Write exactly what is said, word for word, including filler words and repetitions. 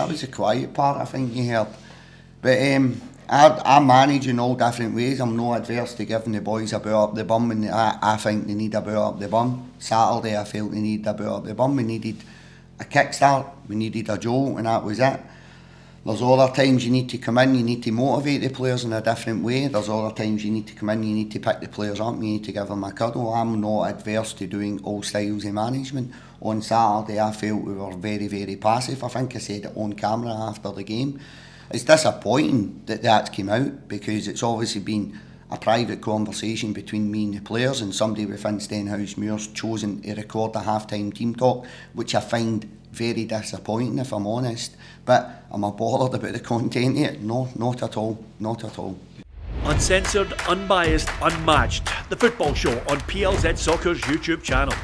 That was the quiet part, I think, you heard. But um, I, I manage in all different ways. I'm not adverse to giving the boys a bow up the bum when I, I think they need a bow up the bum. Saturday I felt they needed a bow up the bum. We needed a kickstart, we needed a jolt, and that was it. There's other times you need to come in, you need to motivate the players in a different way. There's other times you need to come in, you need to pick the players up, you need to give them a cuddle. I'm not adverse to doing all styles of management. On Saturday I felt we were very, very passive. I think I said it on camera after the game. It's disappointing that that came out, because it's obviously been a private conversation between me and the players, and somebody within Stenhousemuir's chosen to record the half-time team talk, which I find very disappointing, if I'm honest. But am I bothered about the content yet? No, not at all, not at all. Uncensored, unbiased, unmatched. The Football Show on P L Z Soccer's YouTube channel.